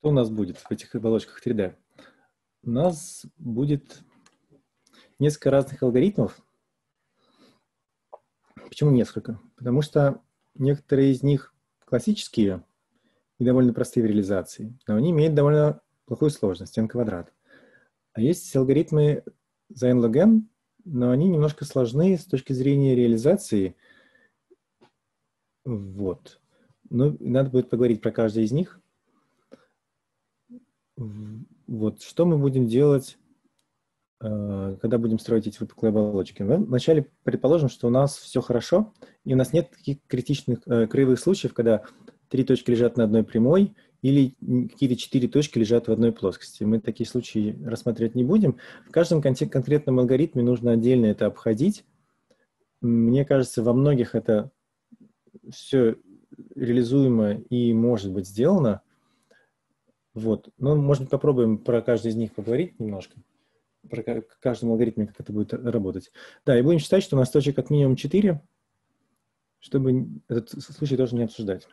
Что у нас будет в этих оболочках 3D? У нас будет несколько разных алгоритмов. Почему несколько? Потому что некоторые из них классические и довольно простые в реализации, но они имеют довольно плохую сложность, n². А есть алгоритмы за n log n, но они немножко сложны с точки зрения реализации. Вот. Ну, надо будет поговорить про каждый из них. Вот, что мы будем делать, когда будем строить эти выпуклые оболочки? Мы вначале предположим, что у нас все хорошо, и у нас нет таких критичных краевых случаев, когда 3 точки лежат на одной прямой или какие-то 4 точки лежат в одной плоскости. Мы такие случаи рассматривать не будем. В каждом конкретном алгоритме нужно отдельно это обходить. Мне кажется, во многих это все реализуемо и может быть сделано. Вот. Ну, может быть, попробуем про каждый из них поговорить немножко, про каждому алгоритме, как это будет работать. Да, и будем считать, что у нас точек как минимум 4, чтобы этот случай тоже не обсуждать.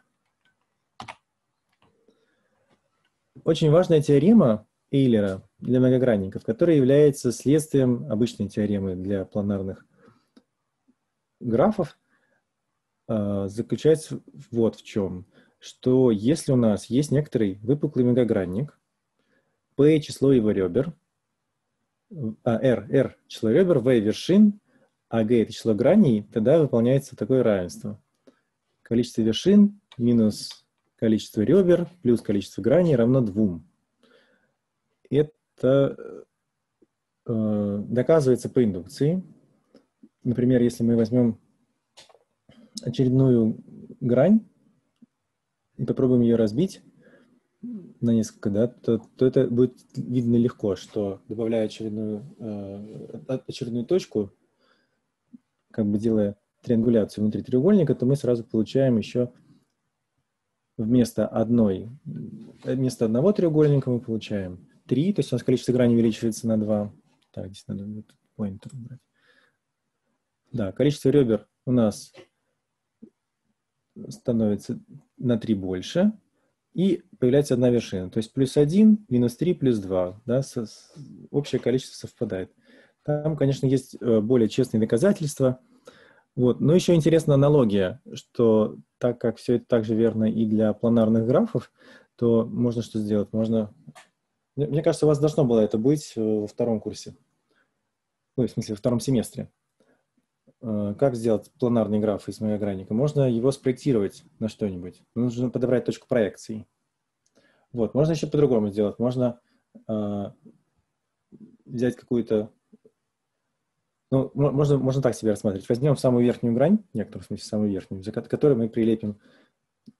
Очень важная теорема Эйлера для многогранников, которая является следствием обычной теоремы для планарных графов, заключается вот в чем. Что если у нас есть некоторый выпуклый многогранник, P — число его ребер, R — число ребер, V — вершин, а G — это число граней, тогда выполняется такое равенство. Количество вершин минус количество ребер плюс количество граней равно 2. Это доказывается по индукции. Например, если мы возьмем очередную грань и попробуем ее разбить на несколько, да, то это будет видно легко, что добавляя очередную точку, как бы делая триангуляцию внутри треугольника, то мы сразу получаем еще вместо одного треугольника мы получаем 3, то есть у нас количество граней увеличивается на 2. Так, здесь надо вот поинтер брать. Да, количество ребер у нас становится на 3 больше, и появляется одна вершина. То есть +1, -3, +2. Да, общее количество совпадает. Там, конечно, есть более честные доказательства. Вот. Но еще интересна аналогия, что так как все это также верно и для планарных графов, то можно что сделать? Можно... Мне кажется, у вас должно было это быть во втором курсе. Ой, в смысле, во втором семестре. Как сделать планарный граф из многогранника? Можно его спроектировать на что-нибудь. Нужно подобрать точку проекции. Вот. Можно еще по-другому сделать. Можно взять какую-то... Ну, можно так себе рассматривать. Возьмем самую верхнюю грань, в некотором смысле самую верхнюю, за которую мы прилепим,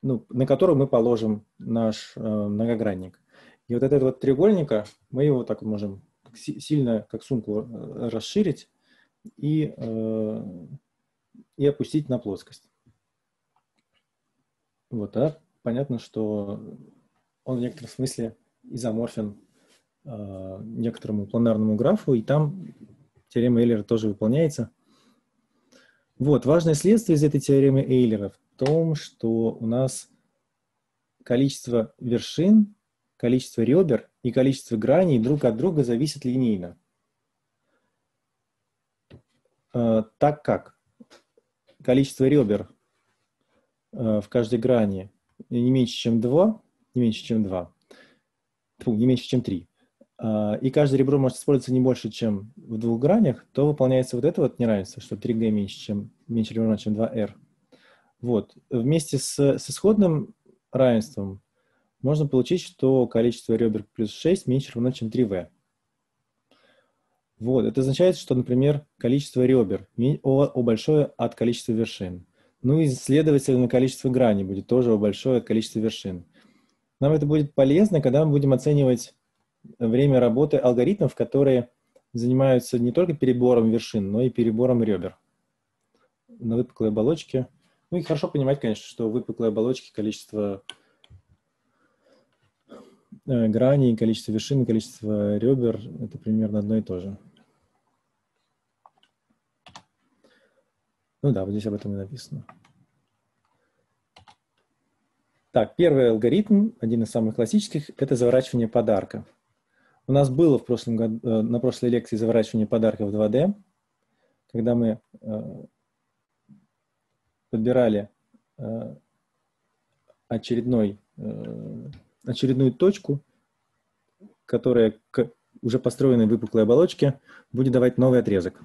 ну, на которую мы положим наш многогранник. И вот этого вот треугольника мы его так можем сильно, как сумку, расширить и опустить на плоскость. Вот, да? Понятно, что он в некотором смысле изоморфен некоторому планарному графу, и там теорема Эйлера тоже выполняется. Вот, важное следствие из этой теоремы Эйлера в том, что у нас количество вершин, количество ребер и количество граней друг от друга зависят линейно. Так как количество ребер в каждой грани не меньше, чем 3, и каждое ребро может использоваться не больше, чем в 2 гранях, то выполняется вот это вот неравенство, что 3G меньше ребро, чем 2R. Вот. Вместе с исходным равенством можно получить, что количество ребер плюс 6 меньше равно, чем 3V. Вот, это означает, что, например, количество ребер О большое от количества вершин. Ну и, следовательно, количество граней будет тоже О большое от количества вершин. Нам это будет полезно, когда мы будем оценивать время работы алгоритмов, которые занимаются не только перебором вершин, но и перебором ребер на выпуклой оболочке. Ну и хорошо понимать, конечно, что в выпуклой оболочке количество грани, количество вершин, количество ребер — это примерно одно и то же. Ну да, вот здесь об этом и написано. Так, первый алгоритм, один из самых классических, это заворачивание подарка. У нас было в прошлом году, на прошлой лекции заворачивание подарков в 2D, когда мы подбирали очередную точку, которая к уже построенной выпуклой оболочке будет давать новый отрезок.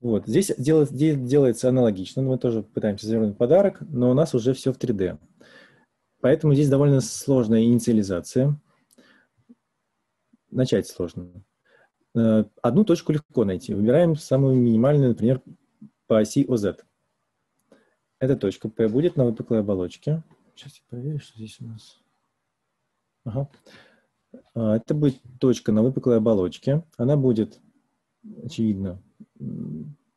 Вот. Здесь делается аналогично. Мы тоже пытаемся завернуть подарок, но у нас уже все в 3D. Поэтому здесь довольно сложная инициализация. Начать сложно. Одну точку легко найти. Выбираем самую минимальную, например, по оси OZ. Эта точка P будет на выпуклой оболочке. Сейчас я проверю, что здесь у нас. Ага. Это будет точка на выпуклой оболочке. Она будет, очевидно,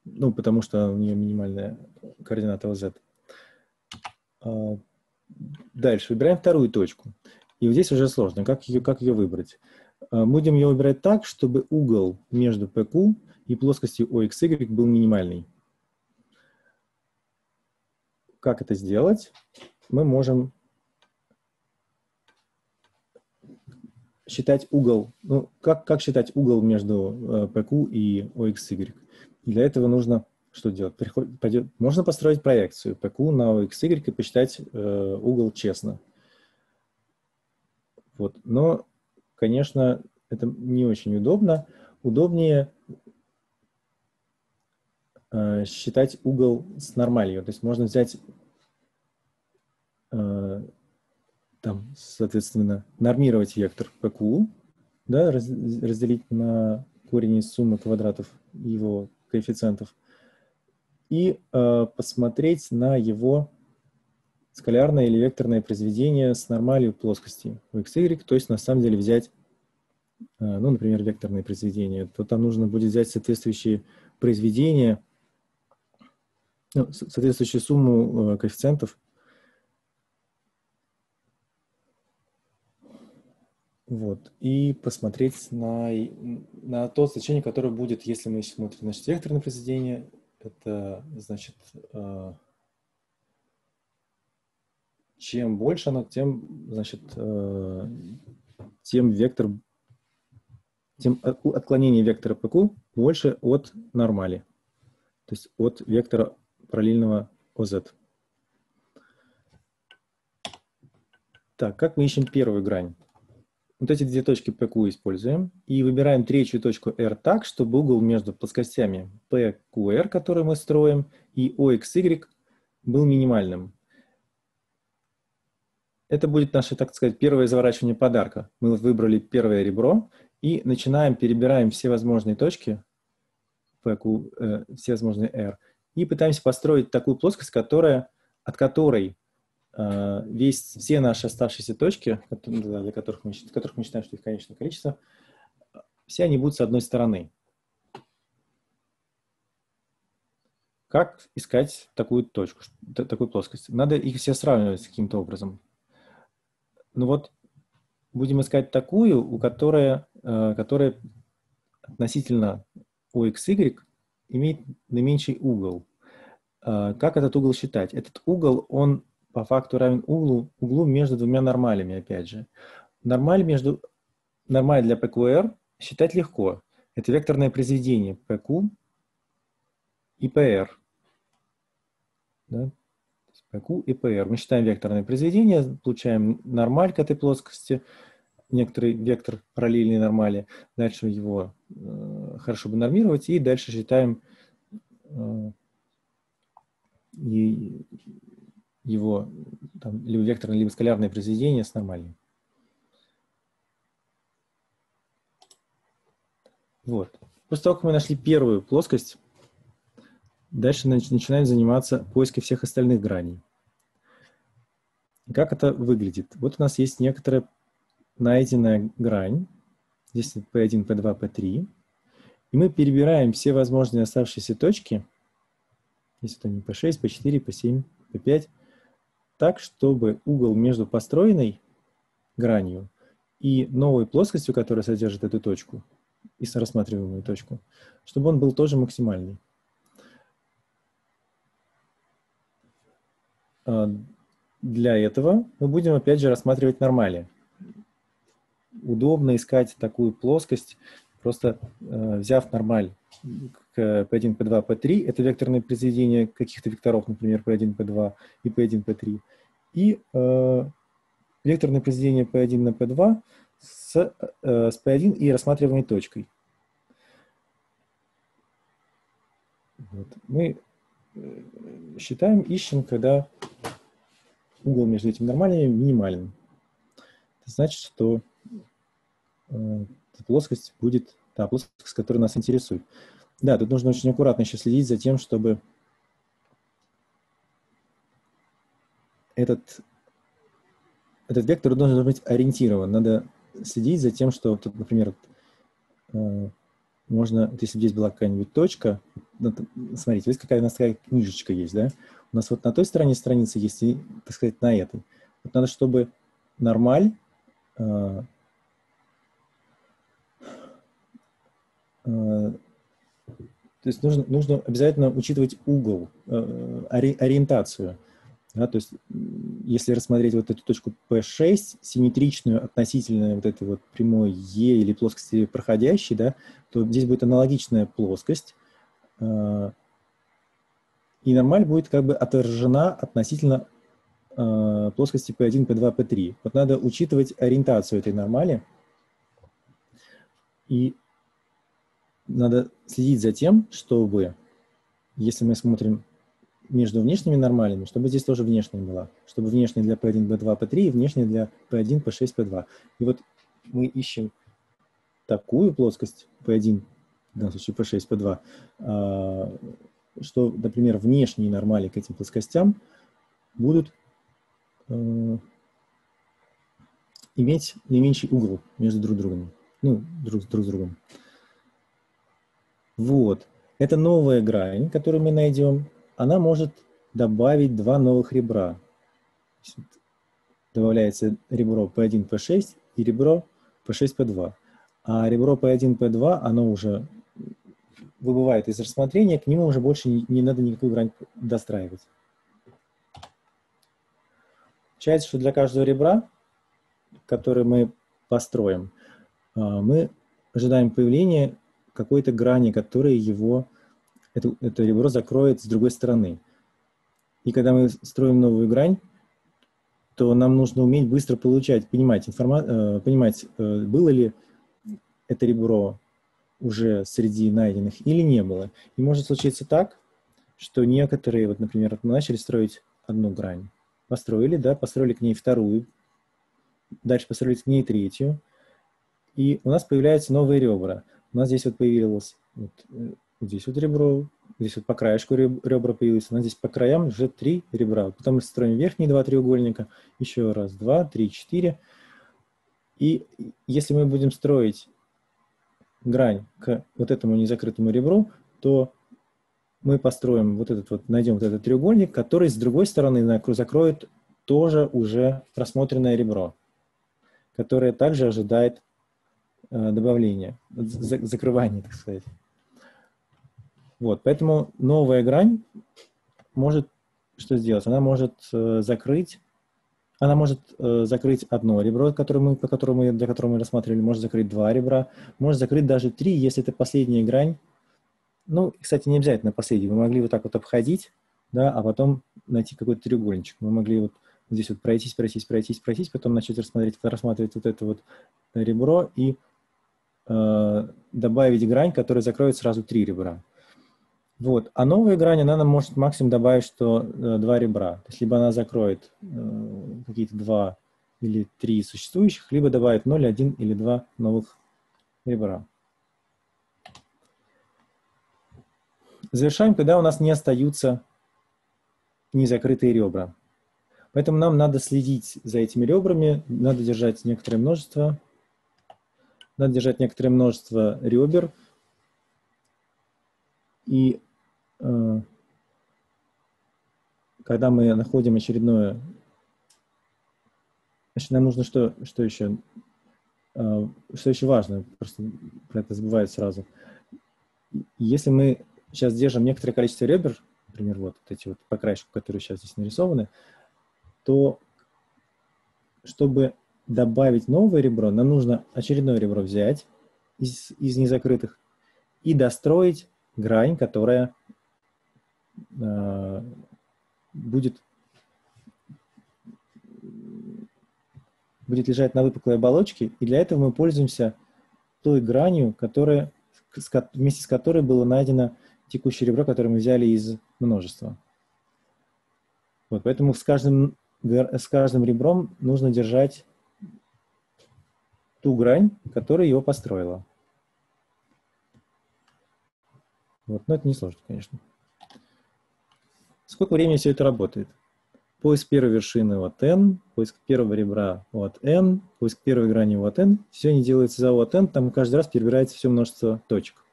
ну, потому что у нее минимальная координата OZ. Дальше выбираем вторую точку. И вот здесь уже сложно, как ее выбрать. Будем ее выбирать так, чтобы угол между PQ и плоскостью OXY был минимальный. Как это сделать? Мы можем считать угол. Ну, как считать угол между PQ и OXY? Для этого нужно что делать? Можно построить проекцию PQ на OXY и посчитать угол честно. Вот. Но, конечно, это не очень удобно. Удобнее считать угол с нормалью. То есть можно взять там, соответственно, нормировать вектор PQ, да, разделить на корень из суммы квадратов его коэффициентов и посмотреть на его скалярное или векторное произведение с нормалью плоскости OXY, то есть на самом деле взять, ну, например, векторное произведение, то там нужно будет взять соответствующие произведения, ну, соответствующую сумму коэффициентов. Вот. И посмотреть на то значение, которое будет, если мы смотрим на векторное произведение. Это значит, чем больше оно, тем, значит, тем отклонение вектора PQ больше от нормали, то есть от вектора параллельного OZ. Так, как мы ищем первую грань? Вот эти две точки PQ используем и выбираем третью точку R так, чтобы угол между плоскостями PQR, который мы строим, и OXY был минимальным. Это будет наше, так сказать, первое заворачивание подарка. Мы выбрали первое ребро и начинаем, перебираем все возможные точки PQ, все возможные R, и пытаемся построить такую плоскость, от которой все наши оставшиеся точки, для которых мы считаем, что их конечное количество, все они будут с одной стороны. Как искать такую точку, такую плоскость? Надо их все сравнивать каким-то образом. Ну вот, будем искать такую, которая относительно OXY имеет наименьший угол. Как этот угол считать? Этот угол, он по факту равен углу между двумя нормалями, опять же. Нормаль для PQR считать легко. Это векторное произведение PQ и PR. Да? PQ и PR. Мы считаем векторное произведение, получаем нормаль к этой плоскости, некоторый вектор параллельной нормали. Дальше его хорошо бы нормировать, и дальше считаем его там, либо векторное, либо скалярное произведение с нормальным. Вот. После того, как мы нашли первую плоскость, дальше начинаем заниматься поиском всех остальных граней. Как это выглядит? Вот у нас есть некоторая найденная грань. Здесь P1, P2, P3. И мы перебираем все возможные оставшиеся точки. Здесь это не P6, P4, P7, P5. Так, чтобы угол между построенной гранью и новой плоскостью, которая содержит эту точку, и рассматриваемую точку, чтобы он был тоже максимальный. Для этого мы будем, опять же, рассматривать нормали. Удобно искать такую плоскость, просто взяв нормаль P1, P2, P3. Это векторное произведение каких-то векторов, например, P1, P2 и P1, P3. И векторное произведение P1 на P2 с P1 и рассматриваемой точкой. Вот. Мы считаем, ищем, когда угол между этими нормальными минимален. Это значит, что плоскость будет та плоскость, которая нас интересует. Да, тут нужно очень аккуратно еще следить за тем, чтобы этот вектор должен быть ориентирован. Надо следить за тем, что, тут, например, можно, вот если здесь была какая-нибудь точка, смотрите, вот какая у нас такая книжечка есть, да? У нас вот на той стороне страницы есть и, так сказать, на этой. Вот надо, чтобы нормаль то есть нужно обязательно учитывать угол, ориентацию. Да, то есть если рассмотреть вот эту точку P6, симметричную относительно вот этой вот прямой E или плоскости проходящей, да, то здесь будет аналогичная плоскость, и нормаль будет как бы отражена относительно плоскости P1, P2, P3. Вот надо учитывать ориентацию этой нормали, и надо следить за тем, чтобы, если мы смотрим между внешними нормалями, чтобы здесь тоже внешняя была. Чтобы внешняя для P1, P2, P3 и внешняя для P1, P6, P2. И вот мы ищем такую плоскость P1, в данном случае P6, P2, что, например, внешние нормали к этим плоскостям будут иметь не меньший угол между друг с другом. Вот. Это новая грань, которую мы найдем. Она может добавить два новых ребра. Добавляется ребро P1, P6 и ребро P6, P2. А ребро P1, P2, оно уже выбывает из рассмотрения, к нему уже больше не надо никакую грань достраивать. Получается, что для каждого ребра, который мы построим, мы ожидаем появления какой-то грани, которая его... Это ребро закроет с другой стороны. И когда мы строим новую грань, то нам нужно уметь быстро понимать, было ли это ребро уже среди найденных или не было. И может случиться так, что некоторые, вот, например, мы начали строить одну грань, построили, да, построили к ней вторую, дальше построили к ней третью, и у нас появляются новые ребра. У нас здесь вот появилось... Здесь вот ребро, здесь вот по краешку ребра появилось, но здесь по краям уже три ребра. Потом мы строим верхние два треугольника, еще раз, два, три, четыре. И если мы будем строить грань к вот этому незакрытому ребру, то мы построим вот этот вот, найдем вот этот треугольник, который с другой стороны закроет тоже уже рассмотренное ребро, которое также ожидает добавления, закрывания, так сказать. Вот, поэтому новая грань может что сделать? Она может закрыть одно ребро, для которого мы рассматривали, может закрыть два ребра, может закрыть даже три, если это последняя грань. Ну, кстати, не обязательно последнюю. Мы могли вот так вот обходить, да, а потом найти какой-то треугольничек. Мы могли вот здесь вот пройтись, потом начать рассматривать вот это вот ребро и добавить грань, которая закроет сразу три ребра. Вот. А новая грань, она нам может максимум добавить, что два ребра. То есть либо она закроет какие-то два или три существующих, либо добавит 0, 1 или 2 новых ребра. Завершаем, когда у нас не остаются незакрытые ребра. Поэтому нам надо следить за этими ребрами, надо держать некоторое множество. Надо держать некоторое множество ребер. И когда мы находим очередное, значит, нам нужно что еще? Что еще важно, просто про это забывают сразу. Если мы сейчас держим некоторое количество ребер, например, вот эти вот по краешку, которые сейчас здесь нарисованы, то чтобы добавить новое ребро, нам нужно очередное ребро взять из незакрытых и достроить грань, которая будет лежать на выпуклой оболочке, и для этого мы пользуемся той гранью, вместе с которой было найдено текущее ребро, которое мы взяли из множества. Вот, поэтому с каждым ребром нужно держать ту грань, которая его построила. Вот, но это несложно, конечно. Сколько времени все это работает? Поиск первой вершины от n, поиск первого ребра от n, поиск первой грани от n. Все они делается за от n, там каждый раз перебирается все множество точек.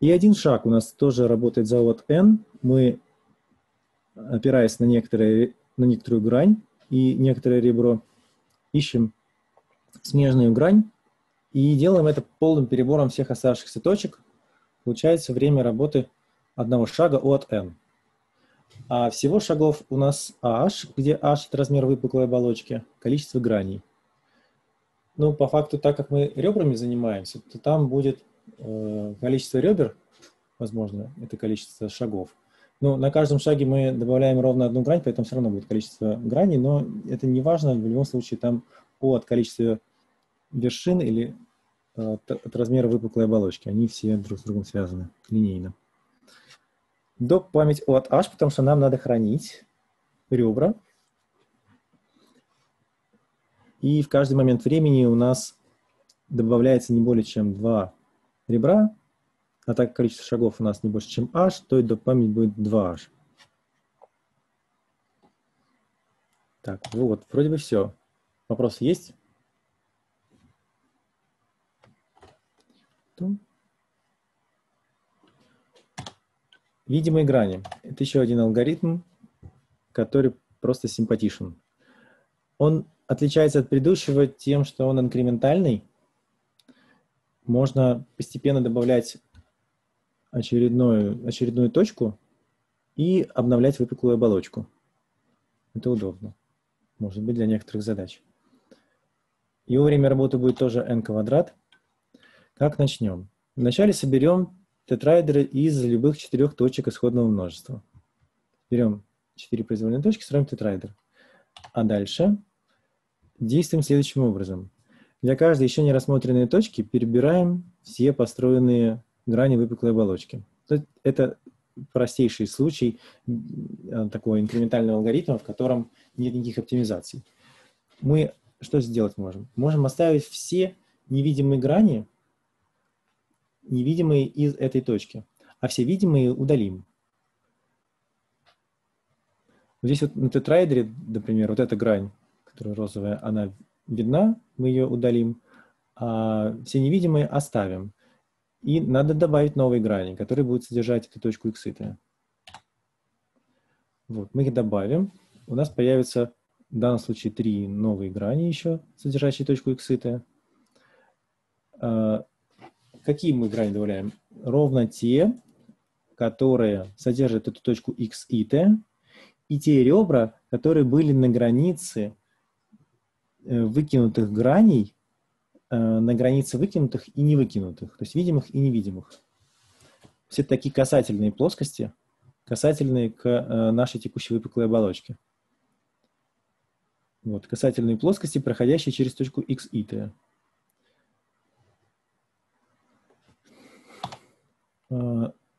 И один шаг у нас тоже работает за от n. Мы, опираясь на некоторую грань и некоторое ребро, ищем смежную грань и делаем это полным перебором всех оставшихся точек. Получается время работы одного шага от n. А всего шагов у нас h, где h — это размер выпуклой оболочки, количество граней. Ну, по факту, так как мы ребрами занимаемся, то там будет количество ребер, возможно, это количество шагов. Но на каждом шаге мы добавляем ровно одну грань, поэтому все равно будет количество граней, но это не важно, в любом случае там от количества вершин или от размера выпуклой оболочки. Они все друг с другом связаны линейно. Доп. Память от h, потому что нам надо хранить ребра. И в каждый момент времени у нас добавляется не более чем 2 ребра. А так как количество шагов у нас не больше, чем h, то и доп. Память будет 2h. Так, вот, вроде бы все. Вопросы есть? Видимые грани. Это еще один алгоритм, который просто симпатичен. Он отличается от предыдущего тем, что он инкрементальный. Можно постепенно добавлять очередную точку и обновлять выпуклую оболочку. Это удобно. Может быть, для некоторых задач. Его время работы будет тоже n². Как начнем? Вначале соберем тетраэдры из любых 4 точек исходного множества. Берем 4 произвольные точки, строим тетраэдр. А дальше действуем следующим образом. Для каждой еще не рассмотренной точки перебираем все построенные грани выпуклой оболочки. Это простейший случай такого инкрементального алгоритма, в котором нет никаких оптимизаций. Мы что сделать можем? Можем оставить все невидимые грани, невидимые из этой точки, а все видимые удалим. Здесь вот на тетраэдре, например, вот эта грань, которая розовая, она видна, мы ее удалим, а все невидимые оставим. И надо добавить новые грани, которые будут содержать эту точку х. Вот, мы их добавим. У нас появится в данном случае 3 новые грани еще, содержащие точку х. Какие мы грани добавляем? Ровно те, которые содержат эту точку x и те ребра, которые были на границе выкинутых граней, на границе выкинутых и невыкинутых, то есть видимых и невидимых. Все такие касательные плоскости, касательные к нашей текущей выпуклой оболочке. Вот, касательные плоскости, проходящие через точку x.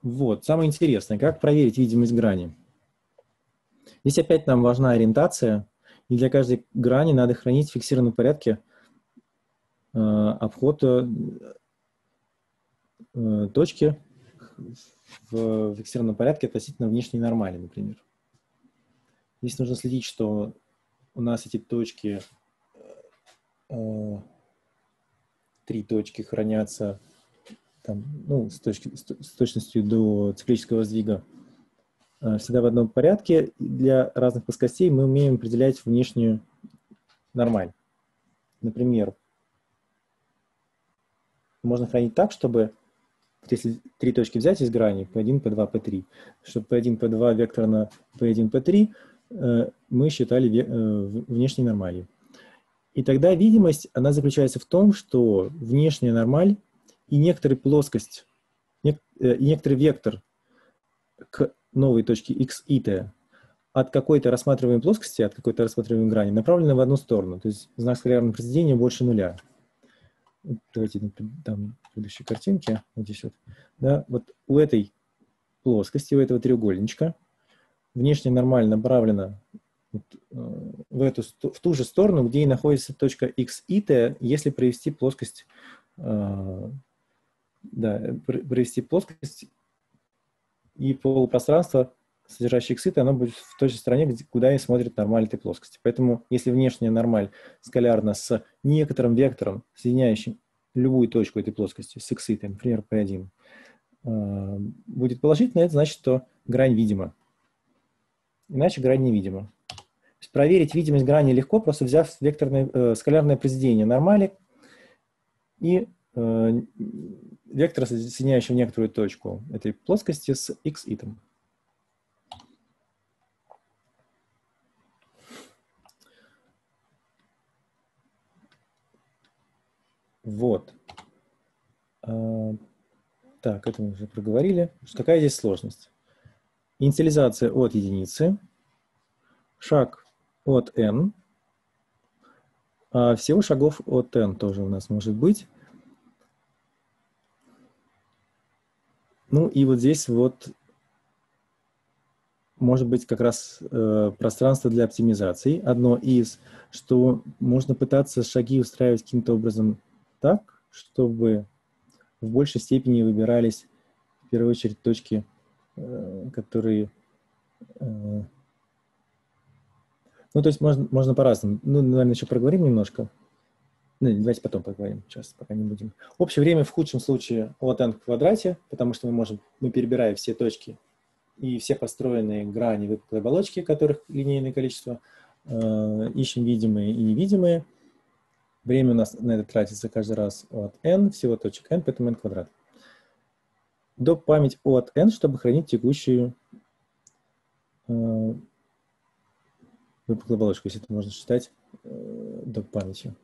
Вот, самое интересное, как проверить видимость грани. Здесь опять нам важна ориентация, и для каждой грани надо хранить в фиксированном порядке обход точки в фиксированном порядке относительно внешней нормали, например. Здесь нужно следить, что у нас эти точки, 3 точки хранятся там, ну, с точностью до циклического сдвига всегда в одном порядке. Для разных плоскостей мы умеем определять внешнюю нормаль. Например, можно хранить так, чтобы, если 3 точки взять из грани P1, P2, P3, чтобы P1, P2 векторно P1, P3, мы считали внешней нормалью. И тогда видимость, она заключается в том, что внешняя нормаль и некоторая плоскость, некоторый вектор к новой точке x, и t от какой-то рассматриваемой плоскости, от какой-то рассматриваемой грани направлены в одну сторону. То есть знак скалярного произведения больше нуля. Давайте там предыдущие картинки. Вот здесь вот. Да, вот у этой плоскости, у этого треугольничка внешне нормально направлена вот, в ту же сторону, где и находится точка x и t, если привести плоскость, привести плоскость и полупространство, содержащее x и t, оно будет в той же стороне, куда и смотрит нормаль этой плоскости. Поэтому, если внешняя нормаль скалярна с некоторым вектором, соединяющим любую точку этой плоскости с x и t, например, p1, будет положительно, это значит, что грань видима. Иначе грань невидима. То есть проверить видимость грани легко, просто взяв векторное, скалярное произведение нормали и вектора, соединяющего некоторую точку этой плоскости с x и t. Вот. Так, это мы уже проговорили. Какая здесь сложность? Инициализация от единицы, шаг от n, а всего шагов от n тоже у нас может быть. Ну и вот здесь вот может быть как раз пространство для оптимизации. Одно из, что можно пытаться шаги устраивать каким-то образом так, чтобы в большей степени выбирались в первую очередь точки, которые, ну, то есть можно по-разному. Ну, наверное, еще проговорим немножко. Ну, давайте потом поговорим, сейчас пока не будем. Общее время в худшем случае от n в квадрате, потому что мы перебираем все точки и все построенные грани выпуклой оболочки, которых линейное количество, ищем видимые и невидимые. Время у нас на это тратится каждый раз от n, всего точек n, поэтому n квадрат. До память от n, чтобы хранить текущую выпуклую оболочку, если это можно считать до памятью.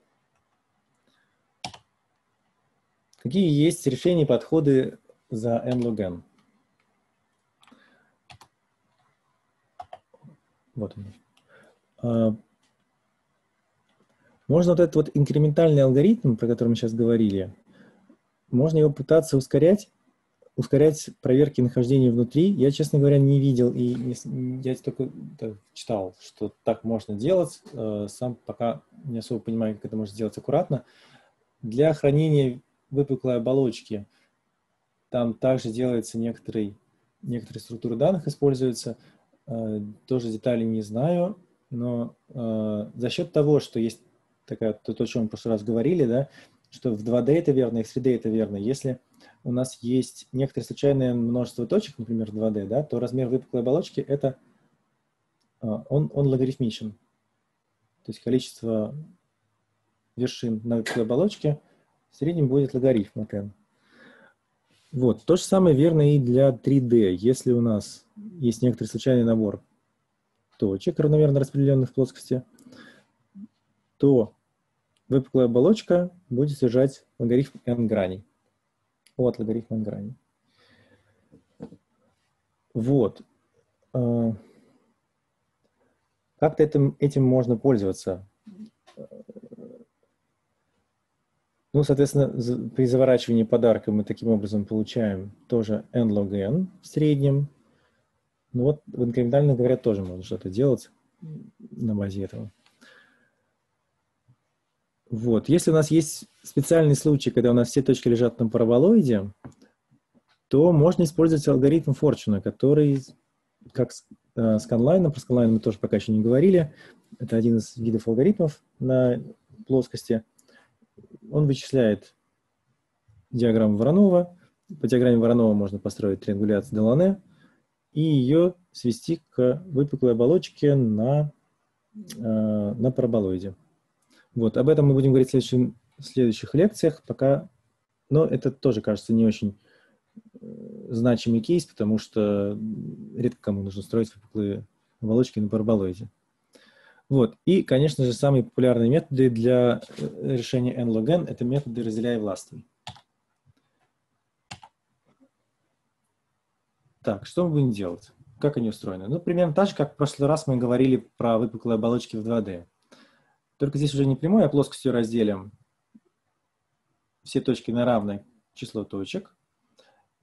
Какие есть решения и подходы за n log n? Вот он. Можно вот этот вот инкрементальный алгоритм, про который мы сейчас говорили, можно его пытаться ускорять проверки нахождения внутри. Я, честно говоря, не видел, и я только читал, что так можно делать. Сам пока не особо понимаю, как это можно сделать аккуратно. Для хранения выпуклой оболочки там также делается некоторые структуры данных, используются. Тоже детали не знаю, но за счет того, что есть такая, то, о чем мы в прошлый раз говорили, да, что в 2D это верно, и в 3D это верно. Если у нас есть некоторые случайные множество точек, например, в 2D, да, то размер выпуклой оболочки это он логарифмичен. То есть количество вершин на выпуклой оболочке в среднем будет логарифм от n. Вот. То же самое верно и для 3D. Если у нас есть некоторый случайный набор точек, равномерно распределенных в плоскости, то выпуклая оболочка будет содержать логарифм n граней. От логарифма n граней. Вот. Как-то этим можно пользоваться. Ну, соответственно, при заворачивании подарка мы таким образом получаем тоже n log n в среднем. Ну вот в инкрементальном, говорят, тоже можно что-то делать на базе этого. Вот. Если у нас есть специальный случай, когда у нас все точки лежат на параболоиде, то можно использовать алгоритм Форчуна, который, как с Канлайном, про Канлайн мы тоже пока еще не говорили, это один из видов алгоритмов на плоскости. Он вычисляет диаграмму Воронова. По диаграмме Воронова можно построить триангуляцию Делане и ее свести к выпуклой оболочке на параболоиде. Вот. Об этом мы будем говорить в следующих лекциях. Пока, но это тоже, кажется, не очень значимый кейс, потому что редко кому нужно строить выпуклые оболочки на параболоиде. Вот. И, конечно же, самые популярные методы для решения n-log-n это методы разделяя и властвуй. Так, что мы будем делать? Как они устроены? Ну, примерно так же, как в прошлый раз мы говорили про выпуклые оболочки в 2D. Только здесь уже не прямой, а плоскостью разделим все точки на равное число точек.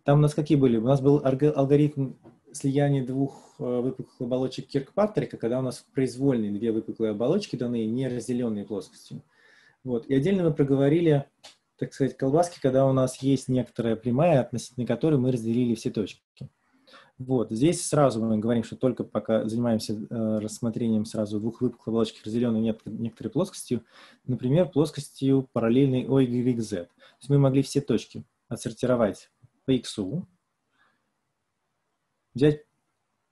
Там у нас какие были? У нас был алгоритм слияния двух выпуклых оболочек Киркпатрика, когда у нас произвольные две выпуклые оболочки даны, не разделенные плоскостью. Вот. И отдельно мы проговорили, так сказать, колбаски, когда у нас есть некоторая прямая, относительно которой мы разделили все точки. Вот. Здесь сразу мы говорим, что только пока занимаемся рассмотрением сразу двух выпуклых оболочек, разделенных некоторой плоскостью, например, плоскостью параллельной OYZ. То есть мы могли все точки отсортировать по иксу, взять,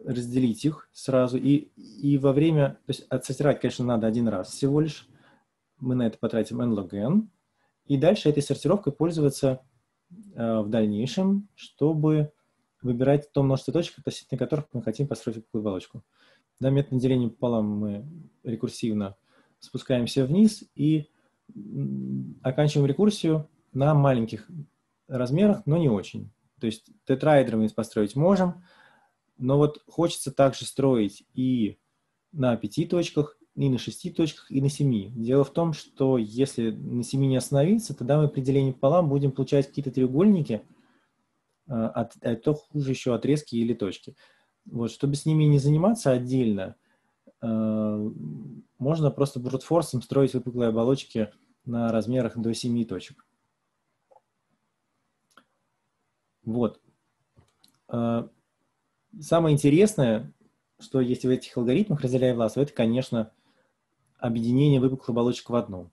разделить их сразу и во время, то есть отсортировать, конечно, надо один раз всего лишь, мы на это потратим n-log-n, и дальше этой сортировкой пользоваться в дальнейшем, чтобы выбирать то множество точек, относительно которых мы хотим построить такую оболочку. Да, методом деления пополам мы рекурсивно спускаемся вниз и оканчиваем рекурсию на маленьких размерах, но не очень. То есть тетраэдры мы построить можем, но вот хочется также строить и на 5 точках, и на 6 точках, и на 7. Дело в том, что если на 7 не остановиться, тогда мы при делении пополам будем получать какие-то треугольники, а то хуже еще отрезки или точки. Вот, чтобы с ними не заниматься отдельно, можно просто брутфорсом строить выпуклые оболочки на размерах до 7 точек. Вот. Самое интересное, что есть в этих алгоритмах, разделяя и властвуй, это, конечно, объединение выпуклых оболочек в одну.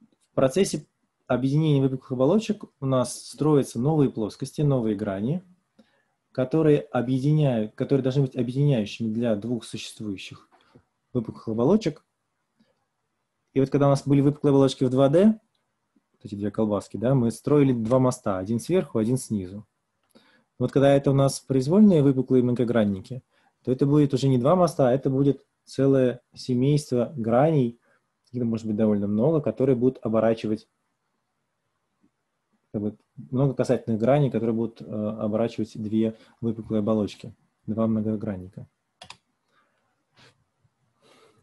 В процессе объединение выпуклых оболочек у нас строятся новые плоскости, новые грани, которые должны быть объединяющими для двух существующих выпуклых оболочек. И вот когда у нас были выпуклые оболочки в 2D, эти две колбаски, да, мы строили два моста, один сверху, один снизу. Вот когда это у нас произвольные выпуклые многогранники, то это будет уже не два моста, а это будет целое семейство граней, их может быть довольно много, которые будут оборачивать, как бы, много касательных граней, которые будут оборачивать две выпуклые оболочки, два многогранника.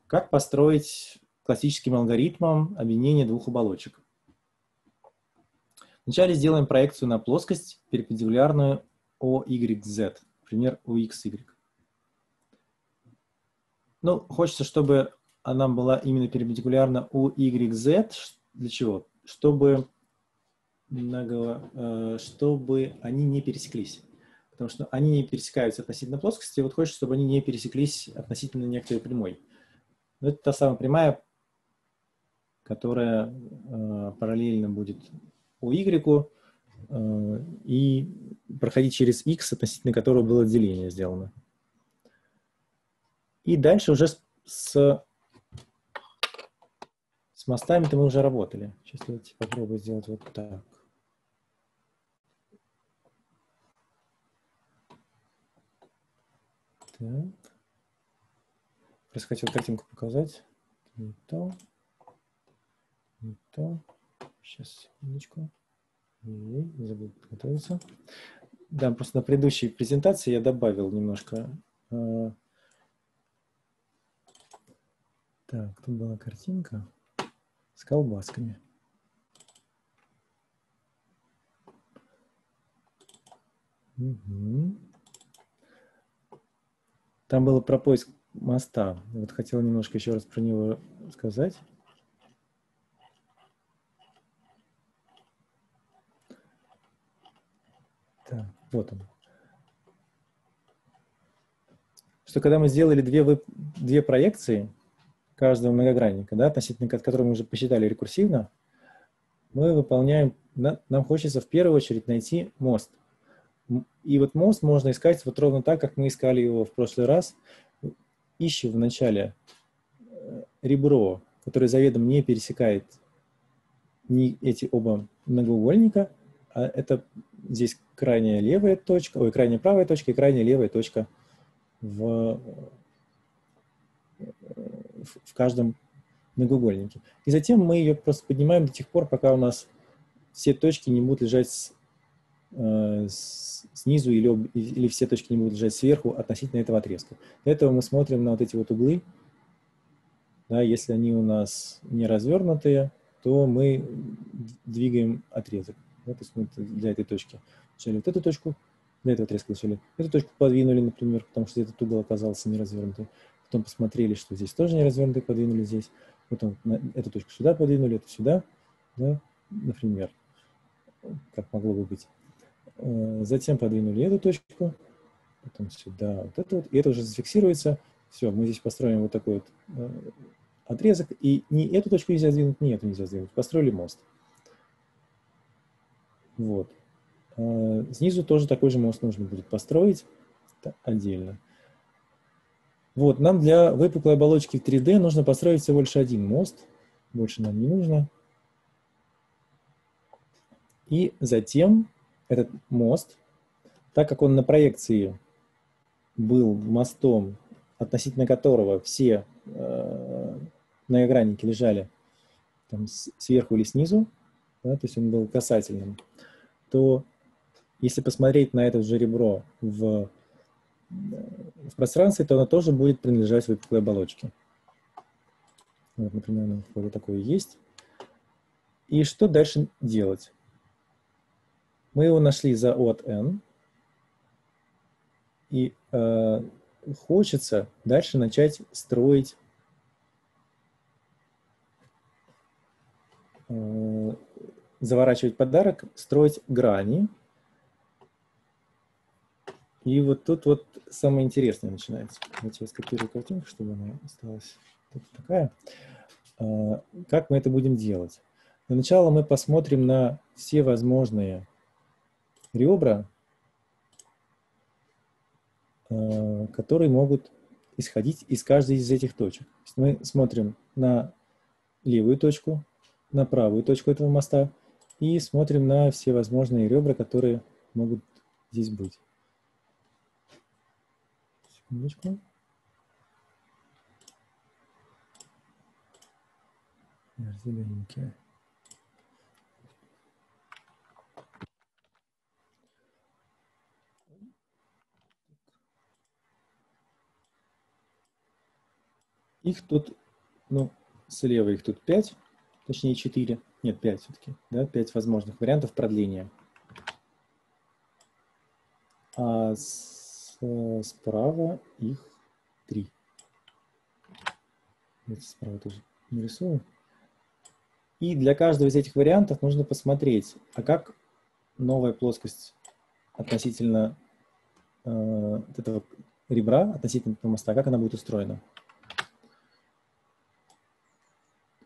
Как построить классическим алгоритмом объединение двух оболочек? Вначале сделаем проекцию на плоскость, перпендикулярную OYZ, например, OXY. Ну, хочется, чтобы она была именно перпендикулярна OYZ. Для чего? Чтобы они не пересеклись. Потому что они не пересекаются относительно плоскости, вот хочется, чтобы они не пересеклись относительно некоторой прямой. Но это та самая прямая, которая параллельно будет OY и проходить через X, относительно которого было деление сделано. И дальше уже с мостами-то мы уже работали. Сейчас давайте попробую сделать вот так. Так. Просто хотел картинку показать. Не то. Не то. Сейчас, секундочку. Не забыл подготовиться. Да, просто на предыдущей презентации я добавил немножко. Так, тут была картинка с колбасками. Угу. Там было про поиск моста. Вот хотел немножко еще раз про него сказать. Так, вот он. Что когда мы сделали две проекции каждого многогранника, да, относительно которого мы уже посчитали рекурсивно, мы выполняем, нам хочется в первую очередь найти мост. И вот мост можно искать вот ровно так, как мы искали его в прошлый раз. Ищем вначале ребро, которое заведомо не пересекает ни эти оба многоугольника, а это здесь крайняя левая точка, ой, крайняя правая точка и крайняя левая точка в каждом многоугольнике. И затем мы ее просто поднимаем до тех пор, пока у нас все точки не будут лежать снизу или все точки не будут лежать сверху относительно этого отрезка. Для этого мы смотрим на вот эти вот углы. Да, если они у нас не развернутые, то мы двигаем отрезок. Да, то есть мы для этой точки решили вот эту точку, для этого отрезка решили эту точку, подвинули, например, потому что этот угол оказался неразвернутым. Потом посмотрели, что здесь тоже неразвернутый, подвинули здесь. Потом эту точку сюда подвинули, эту сюда, да, например, как могло бы быть. Затем подвинули эту точку, потом сюда, вот это вот, и это уже зафиксируется. Все, мы здесь построим вот такой вот отрезок, и ни эту точку нельзя сдвинуть, ни эту нельзя сдвинуть. Построили мост. Вот. Снизу тоже такой же мост нужно будет построить отдельно. Вот, нам для выпуклой оболочки в 3D нужно построить всего лишь один мост. Больше нам не нужно. И затем этот мост, так как он на проекции был мостом, относительно которого все многогранники лежали там, сверху или снизу, да, то есть он был касательным, то если посмотреть на это же ребро в пространстве, то оно тоже будет принадлежать выпуклой оболочке. Вот, например, вот такое есть. И что дальше делать? Мы его нашли за O от N. И хочется дальше начать строить заворачивать подарок, строить грани. И вот тут вот самое интересное начинается. Давайте я скопирую картинку, чтобы она осталась такая. Как мы это будем делать? Для начала мы посмотрим на все возможные ребра, которые могут исходить из каждой из этих точек. Мы смотрим на левую точку, на правую точку этого моста и смотрим на все возможные ребра, которые могут здесь быть. Секундочку. Зелененькие. Их тут, ну, слева их тут 5, точнее 4, нет, 5 все-таки, да, 5 возможных вариантов продления. А справа их 3. Это справа тоже нарисую. И для каждого из этих вариантов нужно посмотреть, а как новая плоскость относительно этого ребра, относительно этого моста, как она будет устроена.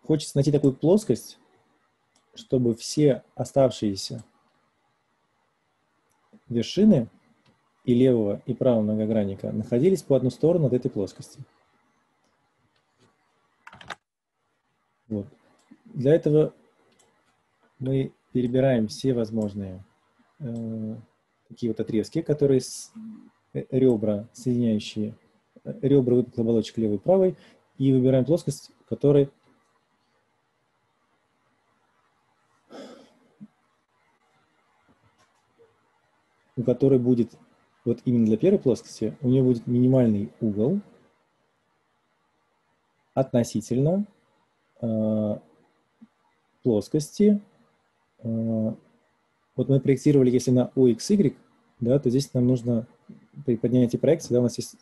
Хочется найти такую плоскость, чтобы все оставшиеся вершины и левого, и правого многогранника находились по одну сторону от этой плоскости. Вот. Для этого мы перебираем все возможные такие вот отрезки, которые ребра, соединяющие ребра выпуклой оболочки левой и правой, и выбираем плоскость, которой у которой будет, вот именно для первой плоскости, у нее будет минимальный угол относительно плоскости. Вот мы проектировали, если на OXY, да, то здесь нам нужно при поднятии проекции, да, у нас есть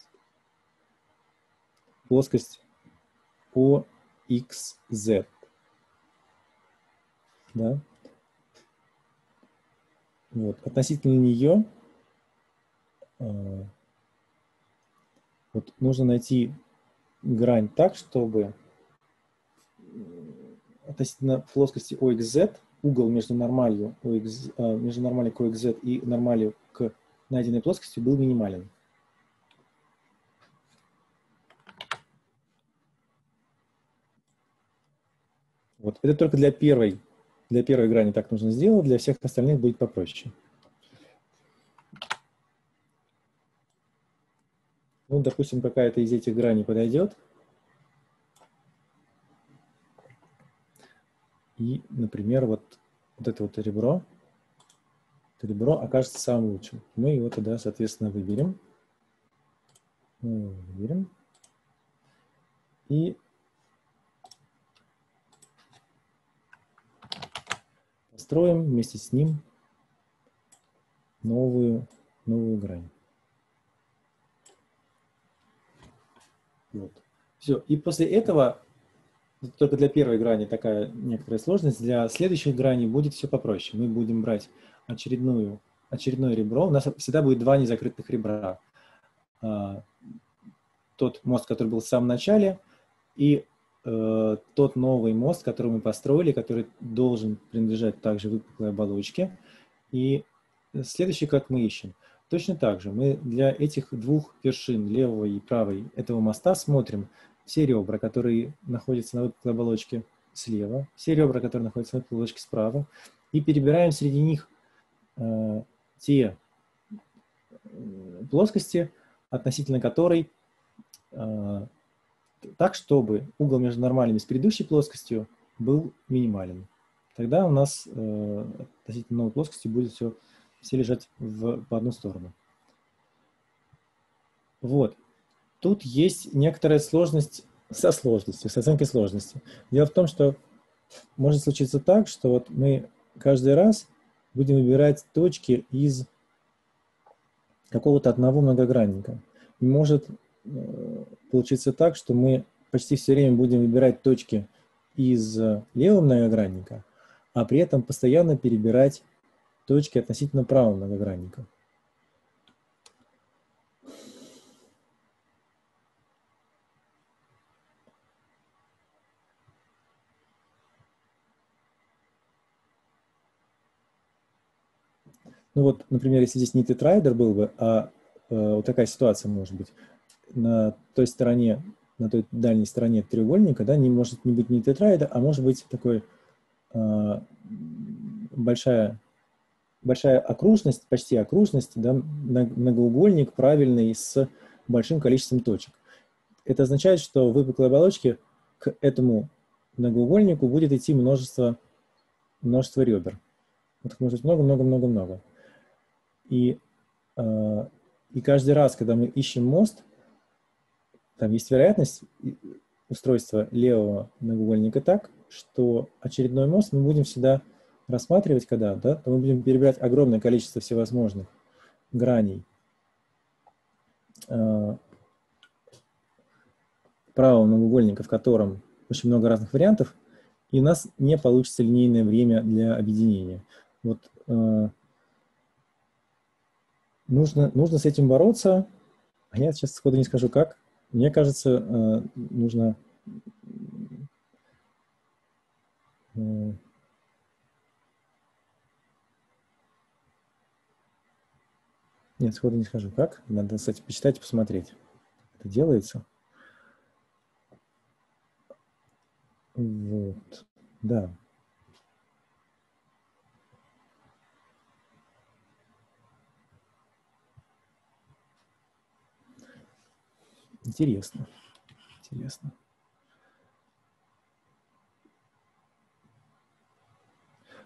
плоскость OXZ. Да. Вот. Относительно нее вот, нужно найти грань так, чтобы относительно плоскости OXZ угол между нормалью, между нормалью к OXZ и нормалью к найденной плоскости был минимален. Вот. Это только для первой. Для первой грани так нужно сделать, для всех остальных будет попроще. Ну, допустим, какая-то из этих граней подойдет. И, например, вот это ребро. Это ребро окажется самым лучшим. Мы его тогда, соответственно, выберем. И построим вместе с ним новую грань. Вот. Все. И после этого, только для первой грани такая некоторая сложность, для следующей грани будет все попроще. Мы будем брать очередное ребро. У нас всегда будет два незакрытых ребра. Тот мост, который был в самом начале, и тот новый мост, который мы построили, который должен принадлежать также выпуклой оболочке. И следующий, как мы ищем. Точно так же мы для этих двух вершин, левой и правой этого моста, смотрим все ребра, которые находятся на выпуклой оболочке слева, все ребра, которые находятся на выпуклой оболочке справа, и перебираем среди них те плоскости, относительно которой так, чтобы угол между нормальными с предыдущей плоскостью был минимален. Тогда у нас относительно новой плоскости будет все лежать по одну сторону. Вот. Тут есть некоторая сложность со сложностью, с оценкой сложности. Дело в том, что может случиться так, что вот мы каждый раз будем выбирать точки из какого-то одного многогранника. И может получиться так, что мы почти все время будем выбирать точки из левого многогранника, а при этом постоянно перебирать точки относительно правого многогранника. Ну вот, например, если здесь не тетрайдер был бы, а вот такая ситуация может быть. На той стороне, на той дальней стороне треугольника, да, не может не быть не тетрайдер, а может быть такой большая окружность, почти окружность, да, многоугольник правильный с большим количеством точек. Это означает, что в выпуклой оболочке к этому многоугольнику будет идти множество ребер. Вот их может быть много-много-много-много. И каждый раз, когда мы ищем мост, там есть вероятность устройства левого многоугольника так, что очередной мост мы будем всегда рассматривать, когда, да, то мы будем перебирать огромное количество всевозможных граней правого многоугольника, в котором очень много разных вариантов, и у нас не получится линейное время для объединения. Вот нужно с этим бороться, а я сейчас сходу не скажу как. Мне кажется, нужно нет, сходу не скажу как. Надо, кстати, почитать и посмотреть. Это делается. Вот. Да. Интересно. Интересно.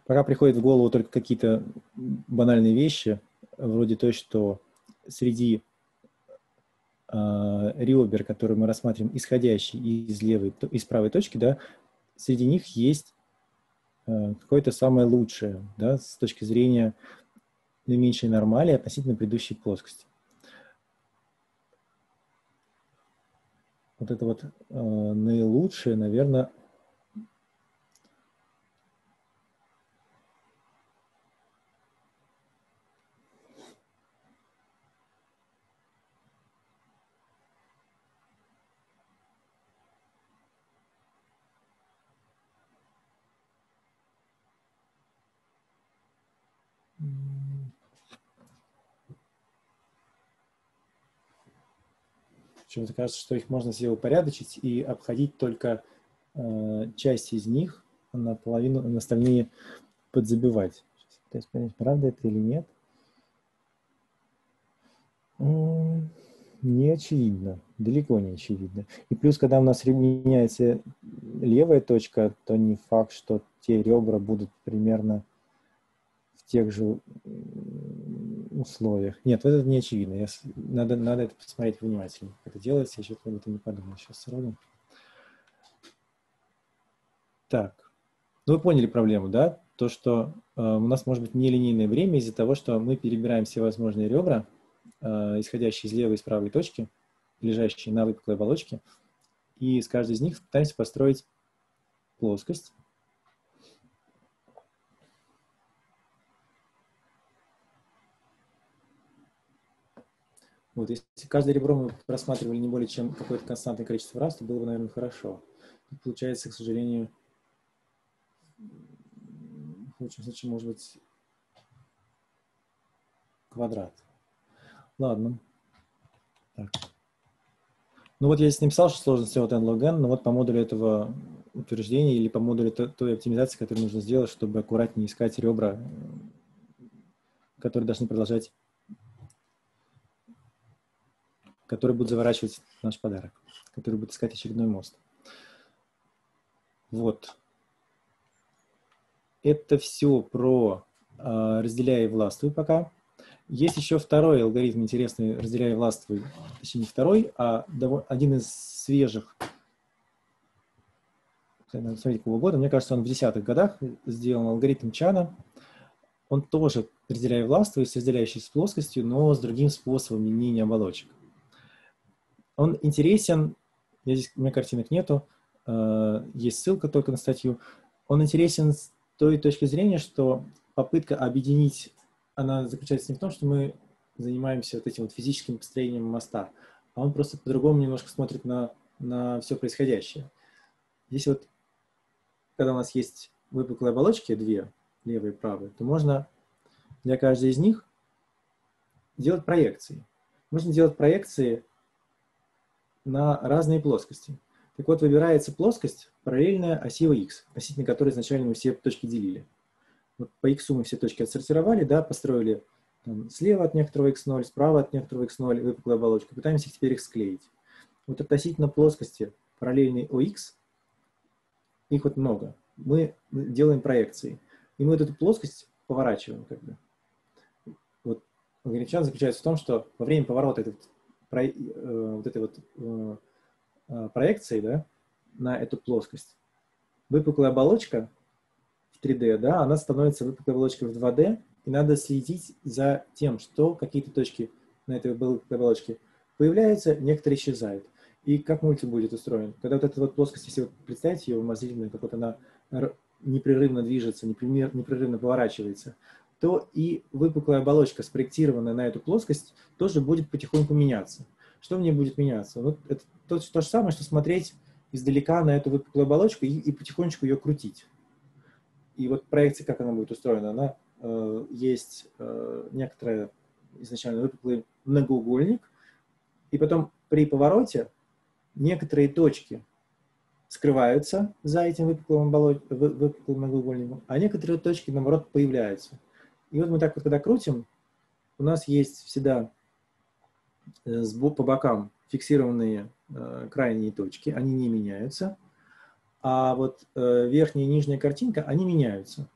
Пока приходят в голову только какие-то банальные вещи, вроде той, что среди ребер, которые мы рассматриваем, исходящие из правой точки, да, среди них есть какое-то самое лучшее, да, с точки зрения наименьшей нормали относительно предыдущей плоскости. Вот это вот наилучшее, наверное, почему-то кажется, что их можно себе упорядочить и обходить только часть из них, а наполовину, на остальные подзабивать. Сейчас пытаюсь понять, правда это или нет. не очевидно, далеко не очевидно. И плюс, когда у нас меняется левая точка, то не факт, что те ребра будут примерно в тех же условиях. Нет, вот это не очевидно. Надо это посмотреть внимательно. Как это делается, я что-то об этом не подумал сейчас сразу. Так, ну вы поняли проблему, да? То, что у нас может быть нелинейное время из-за того, что мы перебираем все возможные ребра, исходящие из левой и с правой точки, лежащие на выпуклой оболочке, и с каждой из них пытаемся построить плоскость. Вот, если каждое ребро мы просматривали не более чем какое-то константное количество раз, то было бы, наверное, хорошо. Получается, к сожалению, в лучшем случае, может быть, квадрат. Ладно. Так. Ну вот я здесь написал, что сложность от n log n, но вот по модулю этого утверждения или по модулю той оптимизации, которую нужно сделать, чтобы аккуратнее искать ребра, которые должны продолжать, которые будут заворачивать наш подарок, которые будут искать очередной мост. Вот. Это все про разделяй и властвуй пока. Есть еще второй алгоритм интересный, разделяй и властвуй, точнее не второй, а один из свежих, надо смотреть какого года, мне кажется, он в 10-х годах сделан, алгоритм Чана. Он тоже разделяй и властвуй, разделяющий с плоскостью, но с другим способом менения оболочек. Он интересен, я здесь, у меня картинок нету, есть ссылка только на статью. Он интересен с той точки зрения, что попытка объединить, она заключается не в том, что мы занимаемся вот этим вот физическим построением моста, а он просто по-другому немножко смотрит на все происходящее. Здесь вот, когда у нас есть выпуклые оболочки, две, левые и правые, то можно для каждой из них делать проекции. Можно делать проекции на разные плоскости. Так вот, выбирается плоскость, параллельная оси Х, относительно которой изначально мы все точки делили. Вот по Х мы все точки отсортировали, да, построили там, слева от некоторого Х0, справа от некоторого Х0, выпуклую оболочку, пытаемся теперь их склеить. Вот относительно плоскости, параллельной ОХ, их вот много. Мы делаем проекции. И мы вот эту плоскость поворачиваем. Как бы. Вот алгоритм Чан заключается в том, что во время поворота проекции, да, на эту плоскость. Выпуклая оболочка в 3D, да, она становится выпуклой оболочкой в 2D, и надо следить за тем, что какие-то точки на этой выпуклой оболочке появляются, некоторые исчезают. И как мультик будет устроен? Когда вот эта вот плоскость, если вы представите ее умозрительно, как вот она непрерывно движется, непрерывно поворачивается, то и выпуклая оболочка, спроектированная на эту плоскость, тоже будет потихоньку меняться. Что мне будет меняться? Вот это то же самое, что смотреть издалека на эту выпуклую оболочку и потихонечку ее крутить. И вот проекция, как она будет устроена, она есть некоторый изначально выпуклый многоугольник, и потом при повороте некоторые точки скрываются за этим выпуклым многоугольником, а некоторые точки, наоборот, появляются. И вот мы так вот, когда крутим, у нас есть всегда по бокам фиксированные крайние точки, они не меняются, а вот верхняя и нижняя картинка, они меняются.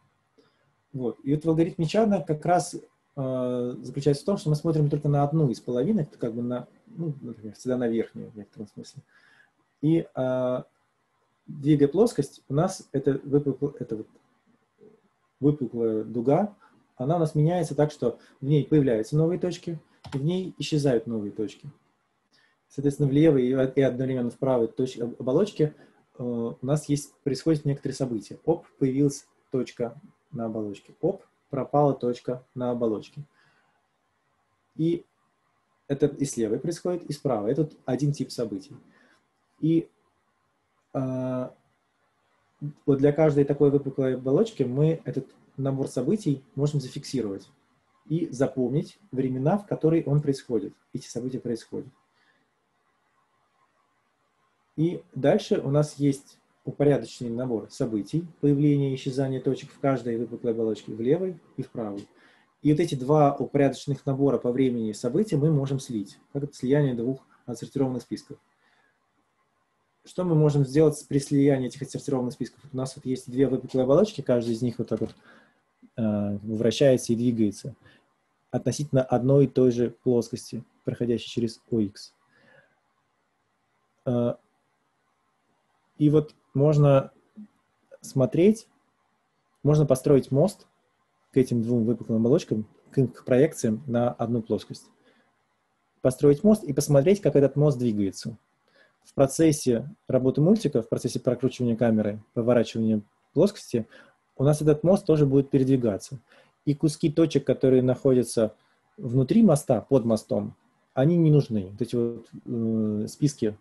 Вот. И вот в алгоритме Чана как раз заключается в том, что мы смотрим только на одну из половинок, как бы на, ну, например, всегда на верхнюю в некотором смысле. И двигая плоскость, у нас эта выпуклая дуга, она у нас меняется так, что в ней появляются новые точки, и в ней исчезают новые точки. Соответственно, в левой и одновременно в правой оболочке у нас происходят некоторые события. Оп, появилась точка на оболочке. Оп, пропала точка на оболочке. И это и с левой происходит, и с правой. Это один тип событий. И вот для каждой такой выпуклой оболочки мы этот набор событий можем зафиксировать и запомнить времена, в которые он происходит, эти события происходят. И дальше у нас есть упорядоченный набор событий, появление и исчезание точек в каждой выпуклой оболочке, в левой и в правой. И вот эти два упорядоченных набора по времени событий мы можем слить, как это слияние двух отсортированных списков. Что мы можем сделать при слиянии этих отсортированных списков? У нас вот есть две выпуклые оболочки, каждая из них вот так вот вращается и двигается относительно одной и той же плоскости, проходящей через ОХ. И вот можно смотреть, можно построить мост к этим двум выпуклым оболочкам, к их проекциям на одну плоскость. Построить мост и посмотреть, как этот мост двигается. В процессе работы мультика, в процессе прокручивания камеры, поворачивания плоскости, у нас этот мост тоже будет передвигаться. И куски точек, которые находятся внутри моста, под мостом, они не нужны. Вот эти вот списки,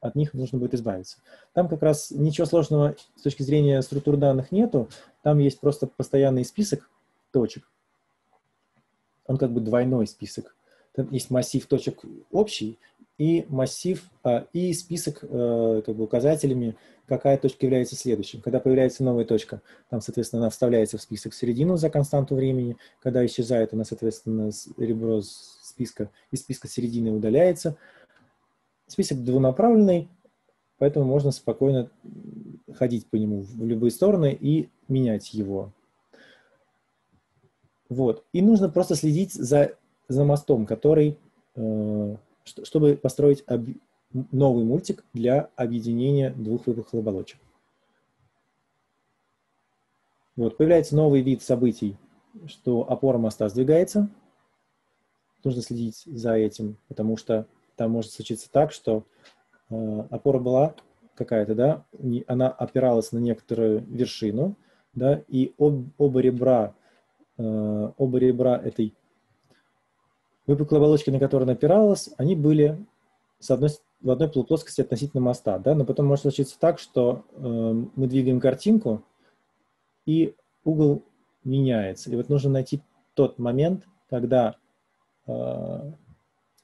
от них нужно будет избавиться. Там как раз ничего сложного с точки зрения структур данных нету. Там есть просто постоянный список точек. Он как бы двойной список. Там есть массив точек общий и массив, и список как бы указателями, какая точка является следующим. Когда появляется новая точка, там, соответственно, она вставляется в список в середину за константу времени. Когда исчезает, она, соответственно, ребро списка, из списка середины удаляется. Список двунаправленный, поэтому можно спокойно ходить по нему в любые стороны и менять его. Вот. И нужно просто следить за мостом, который, чтобы построить новый мультик для объединения двух выпуклых оболочек. Вот. Появляется новый вид событий, что опора моста сдвигается. Нужно следить за этим, потому что там может случиться так, что опора была какая-то, да, она опиралась на некоторую вершину, да, и оба ребра этой выпуклой оболочки, на которую она опиралась, они были в одной полуплоскости относительно моста, да, но потом может случиться так, что мы двигаем картинку, и угол меняется. И вот нужно найти тот момент, когда...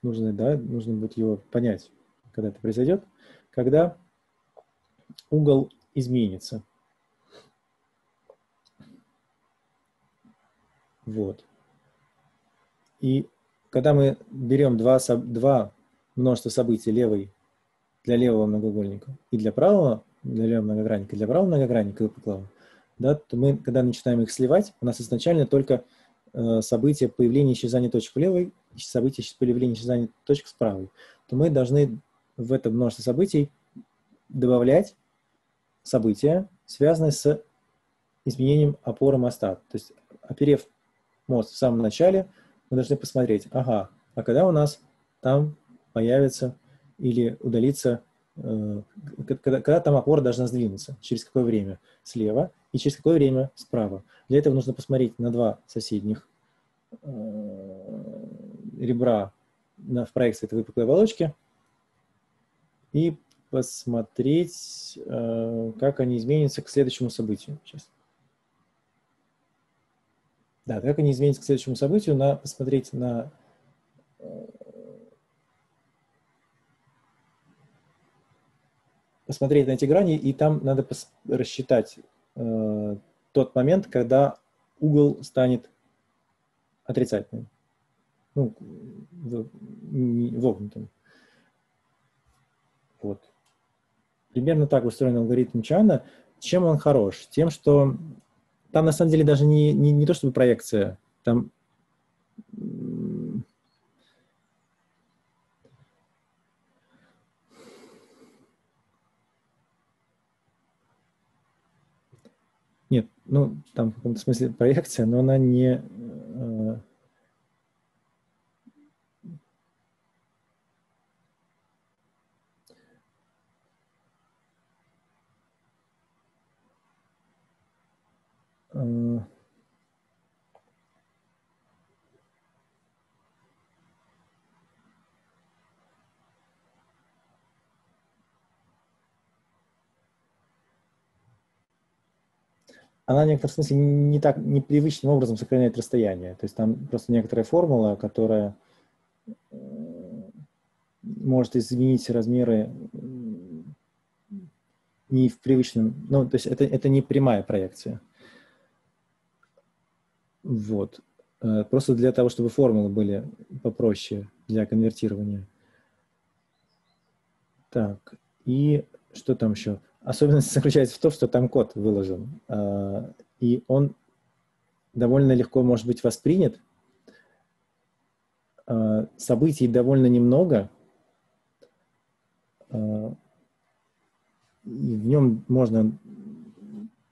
нужно будет его понять, когда это произойдет, когда угол изменится. Вот. И когда мы берем два множества событий для левого многоугольника и для левого многогранника, и для правого многогранника, да, то мы, когда начинаем их сливать, у нас изначально только события появления и исчезания точек в левой, события появления и исчезания точек с правой, то мы должны в это множество событий добавлять события, связанные с изменением опоры моста. То есть, оперев мост в самом начале, мы должны посмотреть, ага, а когда у нас там появится или удалится, когда там опора должна сдвинуться, через какое время слева и через какое время справа. Для этого нужно посмотреть на два соседних ребра в проекции этой выпуклой оболочки и посмотреть, как они изменятся к следующему событию. Сейчас. Да, как они изменятся к следующему событию, надо посмотреть на... посмотреть на эти грани, и там надо рассчитать тот момент, когда угол станет отрицательным. Ну, вогнутым. Вот. Примерно так устроен алгоритм Чана. Чем он хорош? Тем, что там на самом деле даже не то, чтобы проекция, там нет, ну, там в каком-то смысле проекция, но она не... она в некотором смысле не так непривычным образом сохраняет расстояние. То есть там просто некоторая формула, которая может изменить размеры не в привычном... Ну, то есть это не прямая проекция. Вот. Просто для того, чтобы формулы были попроще для конвертирования. Так, и что там еще? Особенность заключается в том, что там код выложен. И он довольно легко может быть воспринят. Событий довольно немного. И в нем можно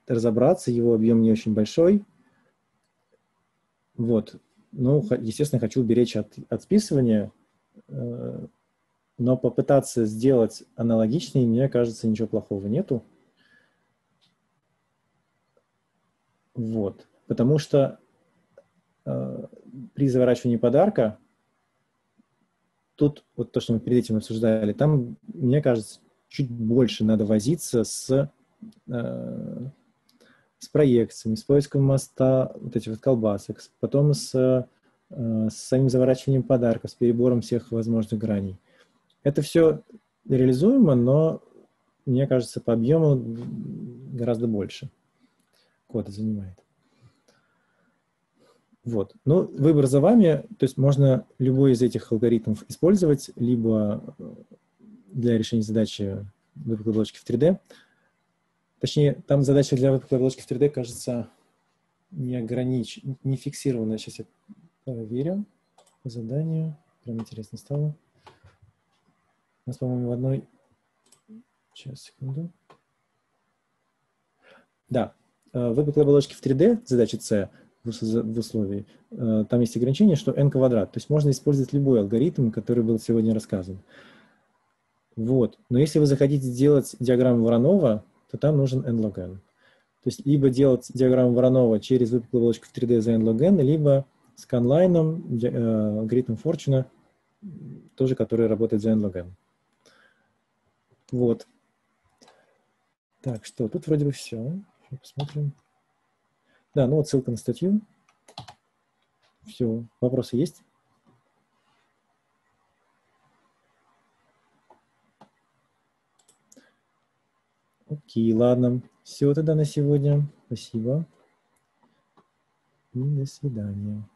разобраться, его объем не очень большой. Вот. Ну, естественно, хочу уберечь от списывания, но попытаться сделать аналогичный, мне кажется, ничего плохого нету. Вот. Потому что при заворачивании подарка, тут вот то, что мы перед этим обсуждали, там, мне кажется, чуть больше надо возиться с проекциями, с поиском моста, вот этих вот колбасок, потом с самим заворачиванием подарка, с перебором всех возможных граней. Это все реализуемо, но, мне кажется, по объему гораздо больше кода занимает. Вот. Ну, выбор за вами, то есть можно любой из этих алгоритмов использовать, либо для решения задачи выпуклой оболочки в 3D. Точнее, там задача для выпуклой оболочки в 3D, кажется, не фиксирована. Сейчас я проверю задание. Прям интересно стало. У нас, по-моему, в одной... Сейчас, секунду. Да, выпуклые оболочки в 3D, задача С, в условии, там есть ограничение, что n квадрат. То есть можно использовать любой алгоритм, который был сегодня рассказан. Вот. Но если вы захотите делать диаграмму Воронова, то там нужен n log n. То есть либо делать диаграмму Воронова через выпуклую оболочку в 3D за n log n, либо с конлайном, алгоритм Форчуна, тоже который работает за n log n. Вот. Так, что? Тут вроде бы все. Сейчас посмотрим. Да, ну вот ссылка на статью. Все. Вопросы есть? Окей, ладно. Все тогда на сегодня. Спасибо. И до свидания.